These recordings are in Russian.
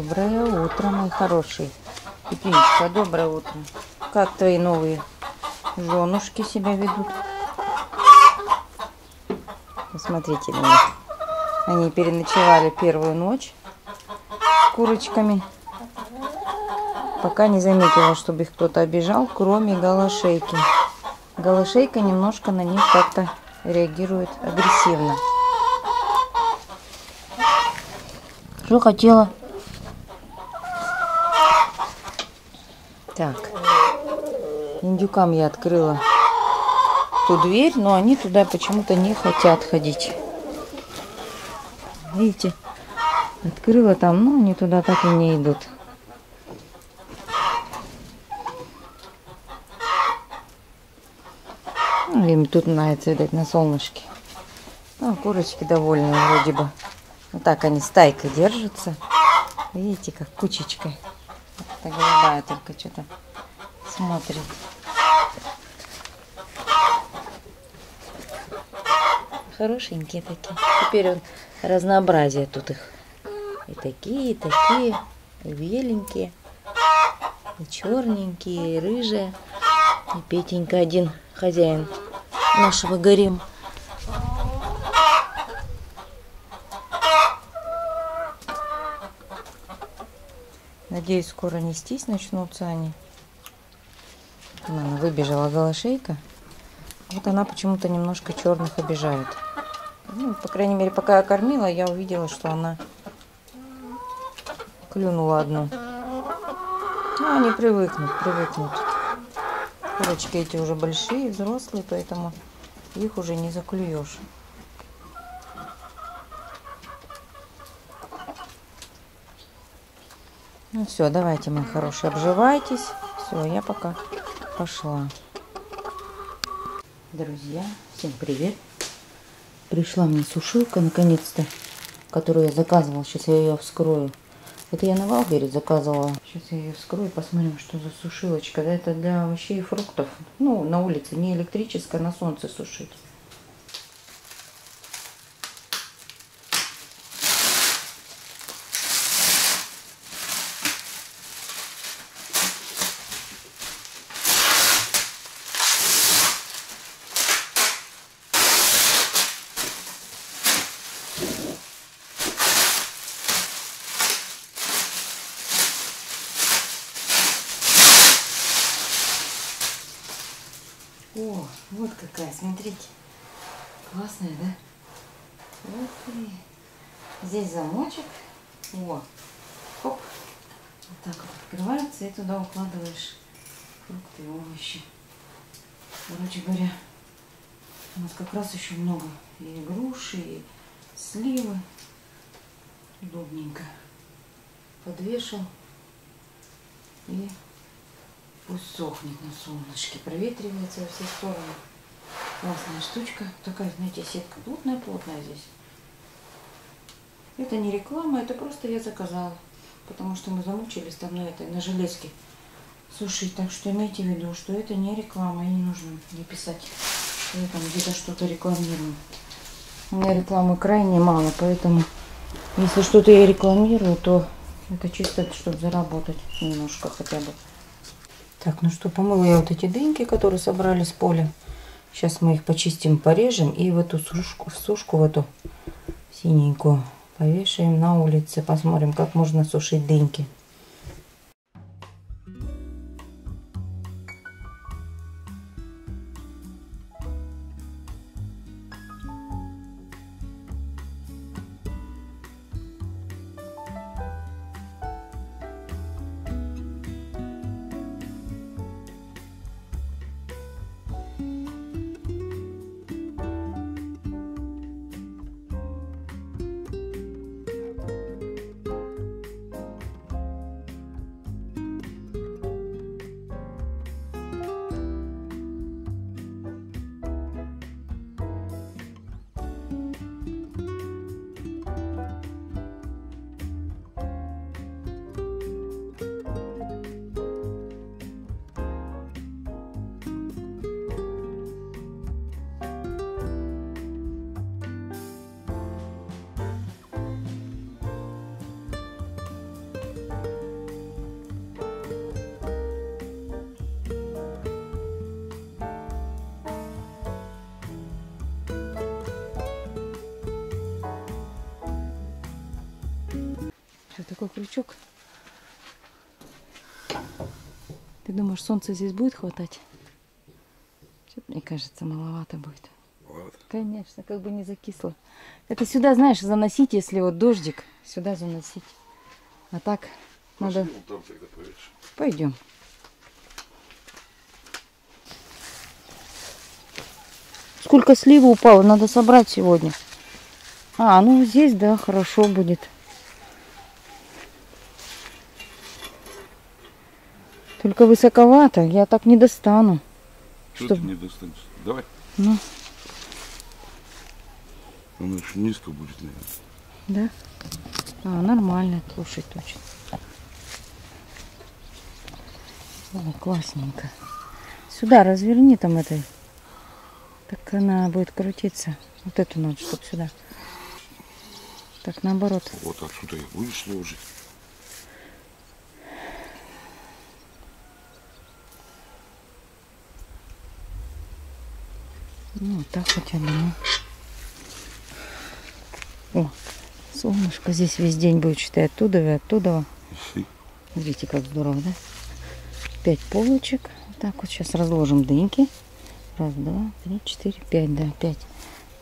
Доброе утро, мой хороший. Пипинечка, доброе утро. Как твои новые женушки себя ведут? Посмотрите на них. Они переночевали первую ночь с курочками. Пока не заметила, чтобы их кто-то обижал, кроме голошейки. Голошейка немножко на них как-то реагирует агрессивно. Что хотела? Так, индюкам я открыла ту дверь, но они туда почему-то не хотят ходить. Видите, открыла там, но они туда так и не идут. Им тут нравится, видать, на солнышке. А курочки довольны вроде бы. Вот так они стайкой держатся. Видите, как кучечкой. Это голубая только что-то смотрит. Хорошенькие такие. Теперь он разнообразие тут их. И такие, и беленькие, и черненькие, и рыжие. И Петенька один хозяин нашего гарема. Надеюсь, скоро нестись начнутся они. Она выбежала голошейка. Вот она почему-то немножко черных обижает. Ну, по крайней мере, пока я кормила, я увидела, что она клюнула одну. Ну, они привыкнут. Курочки эти уже большие, взрослые, поэтому их уже не заклюешь. Ну все, давайте, мои хорошие, обживайтесь. Все, я пока пошла. Друзья, всем привет. Пришла мне сушилка, наконец-то, которую я заказывала. Сейчас я ее вскрою. Это я на Валбере заказывала. Сейчас я ее вскрою, посмотрим, что за сушилочка. Да, это для овощей и фруктов. Ну, на улице, не электрическая, на солнце сушить. О, вот какая, смотрите, классная, да? Вот и здесь замочек, вот, хоп, вот так вот открывается, и туда укладываешь фрукты и овощи. Короче говоря, у нас как раз еще много и груши, и сливы, удобненько подвешал и... Пусть сохнет на солнышке, проветривается во все стороны. Классная штучка. Такая, знаете, сетка плотная здесь. Это не реклама, это просто я заказала. Потому что мы замучились там на этой, на железке сушить. Так что имейте в виду, что это не реклама. И не нужно мне писать, что я там где-то что-то рекламирую. У меня рекламы крайне мало, поэтому если что-то я рекламирую, то это чисто, чтобы заработать немножко хотя бы. Так, ну что, помыла я вот эти дыньки, которые собрали с поля. Сейчас мы их почистим, порежем и в эту сушку, в эту синенькую, повешаем на улице. Посмотрим, как можно сушить дыньки. такой крючок. Ты думаешь, солнца здесь будет хватать? Что-то, мне кажется, маловато будет. Вот. Конечно, как бы не закисло. Это сюда, знаешь, заносить, если вот дождик, сюда заносить. А так надо... Пойдем. Сколько слива упало, надо собрать сегодня. А, ну здесь, да, хорошо будет. Только высоковато, я так не достану. Что ты не достанешь? Давай. Ну. Оно еще низко будет, наверное. Да? А, нормально, слушай, точно. Ой, классненько. Сюда разверни там этой. Так она будет крутиться. Вот эту надо, чтобы сюда. Так, наоборот. Вот отсюда и будешь ложить. Ну, вот так хотя бы. О, солнышко здесь весь день будет, считай, оттуда и оттуда. Видите, как здорово, да? 5 полочек. Вот так вот сейчас разложим дыньки. Раз, два, три, четыре, 5, да, 5.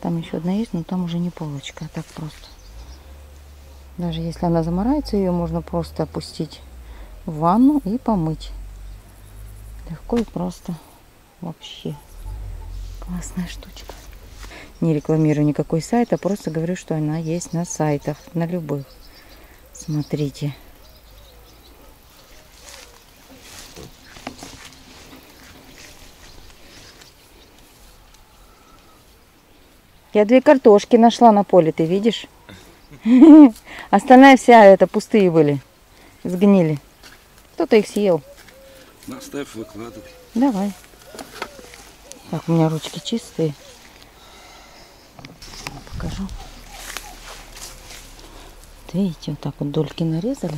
Там еще одна есть, но там уже не полочка, а так просто. Даже если она замарается, ее можно просто опустить в ванну и помыть. Легко и просто. Вообще. Классная штучка. Не рекламирую никакой сайт, а просто говорю, что она есть на сайтах, на любых. Смотрите. Я 2 картошки нашла на поле, ты видишь? Остальная вся это пустые были, сгнили. Кто-то их съел. Наставь, выкладывай. Давай. Так, у меня ручки чистые. Покажу. Вот видите, вот так вот дольки нарезали.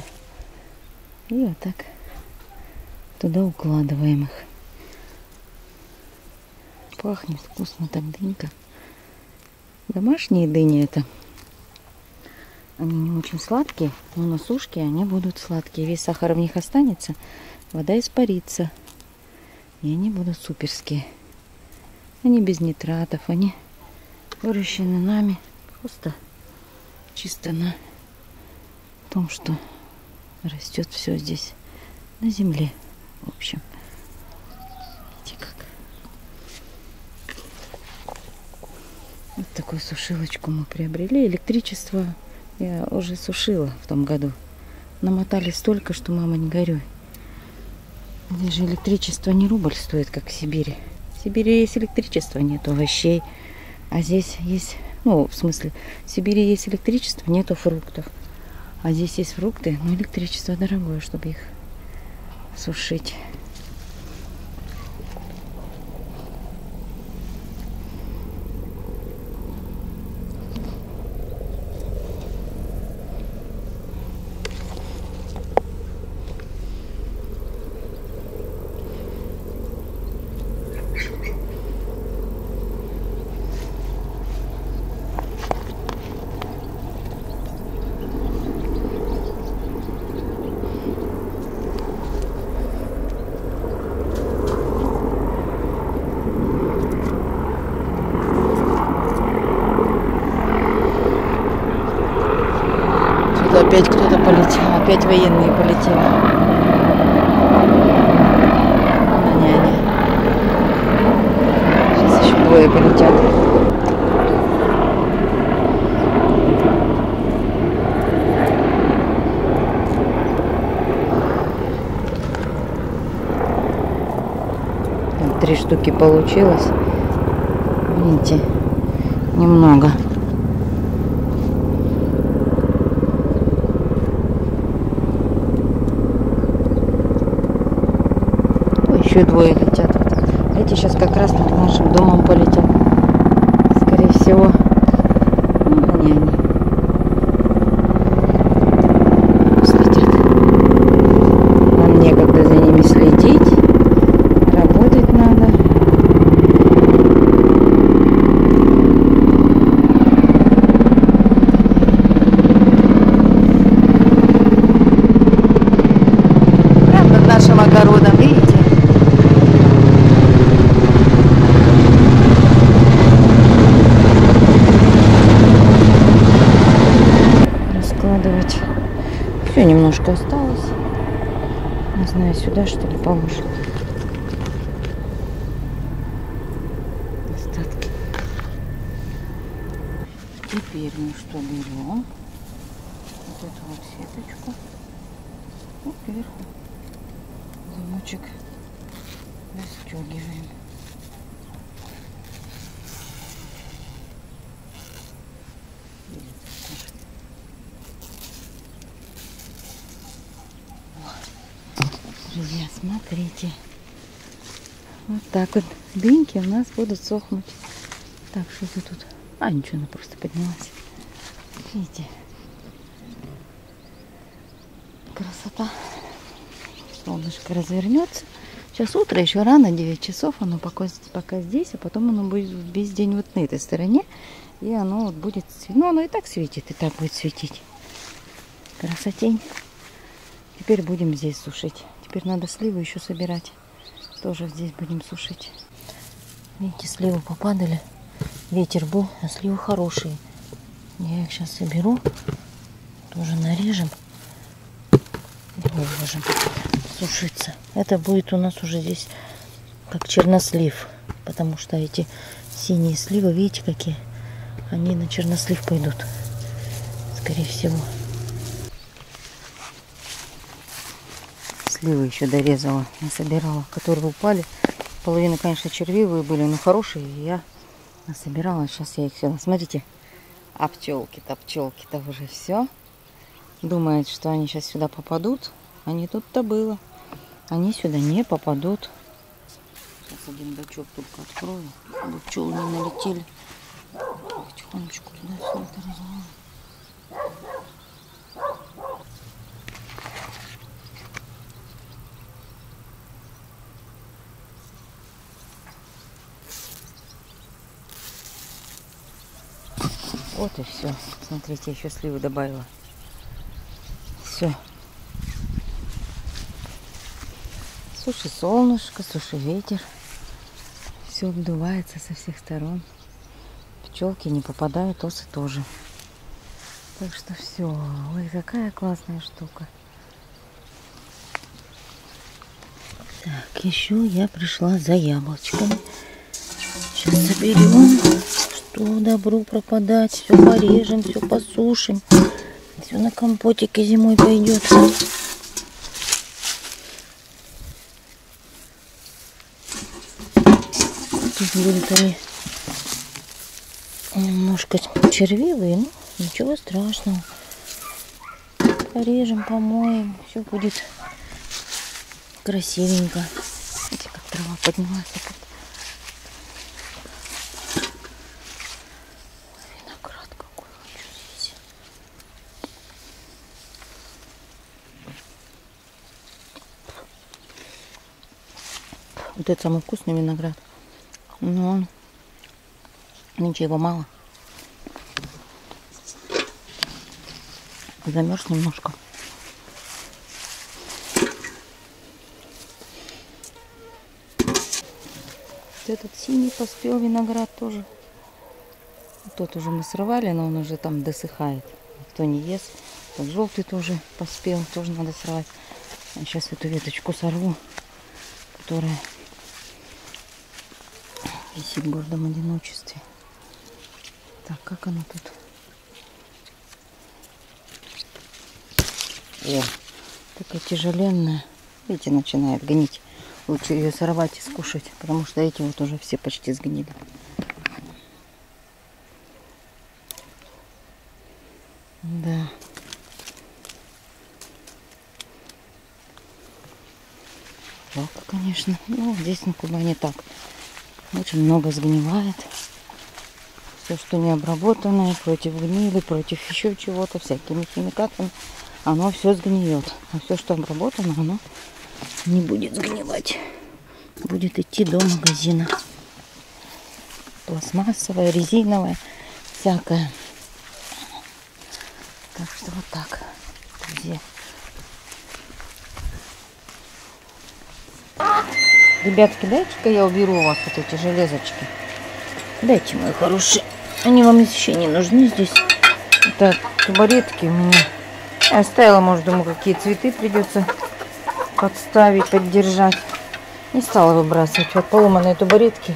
И вот так туда укладываем их. Пахнет вкусно так дынька. Домашние дыни это. Они не очень сладкие, но на сушке они будут сладкие. Весь сахар в них останется, вода испарится. И они будут суперские. Они без нитратов, они выращены нами просто чисто на том, что растет все здесь на земле. В общем, видите как. Вот такую сушилочку мы приобрели. Электричество я уже сушила в том году. Намотали столько, что мама не горюй. Здесь же электричество не рубль стоит, как в Сибири. В Сибири есть электричество, нет овощей. А здесь есть, ну, в смысле, в Сибири есть электричество, нету фруктов. А здесь есть фрукты, но электричество дорогое, чтобы их сушить. Опять кто-то полетел, опять военные полетели. Они. Сейчас еще двое полетят. Там 3 штуки получилось. Видите, немного. Двое летят. Эти сейчас как раз над нашим домом полетят. Скорее всего. Ну, не они. Пусть летят. Нам некогда за ними следить. Работать надо. Еще немножко осталось. Не знаю, сюда что ли положу. Остатки. Теперь мы что берем? Вот эту вот сеточку. Вот вверху. Замочек расстегиваем. Друзья, смотрите, вот так вот дыньки у нас будут сохнуть. Так, что-то тут, а ничего, она просто поднялась. Видите, красота. Солнышко развернется. Сейчас утро, еще рано, 9 часов, оно пока здесь, а потом оно будет весь день вот на этой стороне, и оно вот будет, ну оно и так светит, и так будет светить. Красотень. Теперь будем здесь сушить. Теперь надо сливы еще собирать. Тоже здесь будем сушить. Видите, сливы попадали. Ветер был, а сливы хорошие. Я их сейчас соберу. Тоже нарежем. И выложим сушиться. Это будет у нас уже здесь как чернослив. Потому что эти синие сливы, видите, какие? Они на чернослив пойдут. Скорее всего. Сливы еще дорезала, насобирала, которые упали. Половина, конечно, червивые были, но хорошие. И я насобирала. Сейчас я их все. Смотрите, а пчелки-то уже все. Думают, что они сейчас сюда попадут. А не тут-то было. Они сюда не попадут. Сейчас один бачок только открою, чтобы пчелы не налетели. Тихонечку туда все это разложу. Вот и все. Смотрите, еще сливы добавила. Все. Суши солнышко, суши ветер. Все обдувается со всех сторон. Пчелки не попадают, осы тоже. Так что все. Ой, какая классная штука. Так, еще я пришла за яблочками. Сейчас соберем. Что добру пропадать, все порежем, все посушим, все на компотике зимой пойдет. Тут будут они немножко червивые, но ничего страшного. Порежем, помоем, все будет красивенько. Видите, как трава поднялась. Вот это самый вкусный виноград. Но ничего мало. Замерз немножко. Вот этот синий поспел виноград тоже. Тот уже мы срывали, но он уже там досыхает. Никто не ест. Вот желтый тоже поспел, тоже надо срывать. Я сейчас эту веточку сорву, которая висит в гордом одиночестве. Так, как она тут? О, такая тяжеленная. Видите, начинает гнить. Лучше ее сорвать и скушать, потому что эти вот уже все почти сгнили. Да. Жалко, конечно. Но здесь на Кубани так. Очень много сгнивает. Все, что не обработанное, против гнили, против еще чего-то, всякими химикатами, оно все сгниет. А все, что обработано, оно не будет сгнивать. Будет идти до магазина. Пластмассовое, резиновое, всякое. Так что вот так. Где? Ребятки, дайте-ка я уберу у вас вот эти железочки. Дайте, мои хорошие. Они вам еще не нужны здесь. Это табуретки у меня Оставила, может, думаю, какие цветы придется подставить, поддержать. Не стала выбрасывать. Вот поломанные табуретки.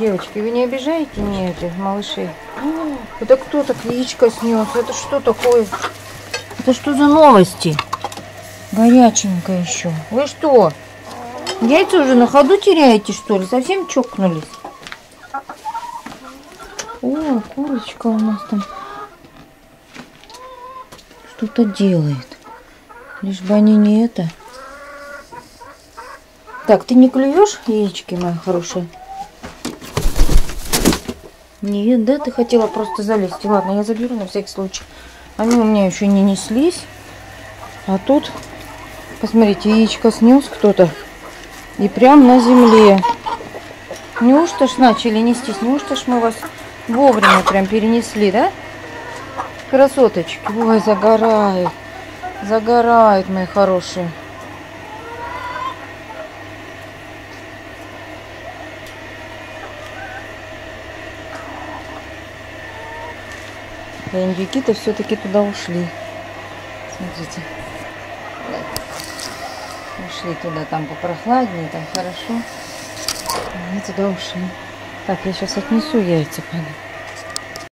Девочки, вы не обижаете меня, этих малышей? Это кто так яичко снес? Это что такое? Это что за новости? Горяченько еще. Вы что? Яйца уже на ходу теряете, что ли? Совсем чокнулись? О, курочка у нас там что-то делает. Лишь бы они не это. Так, ты не клюешь яички, моя хорошая? Нет, да, ты хотела просто залезть. Ладно, я заберу на всякий случай. Они у меня еще не неслись. А тут, посмотрите, яичко снес кто-то. И прям на земле. Неужто ж начали нестись? Неужто ж мы вас вовремя прям перенесли, да? Красоточки. Ой, загорает. Загорает, мои хорошие. А индюки-то все-таки туда ушли. Смотрите. Ушли туда, там попрохладнее, там хорошо. Они туда ушли. Так, я сейчас отнесу яйца, пойду.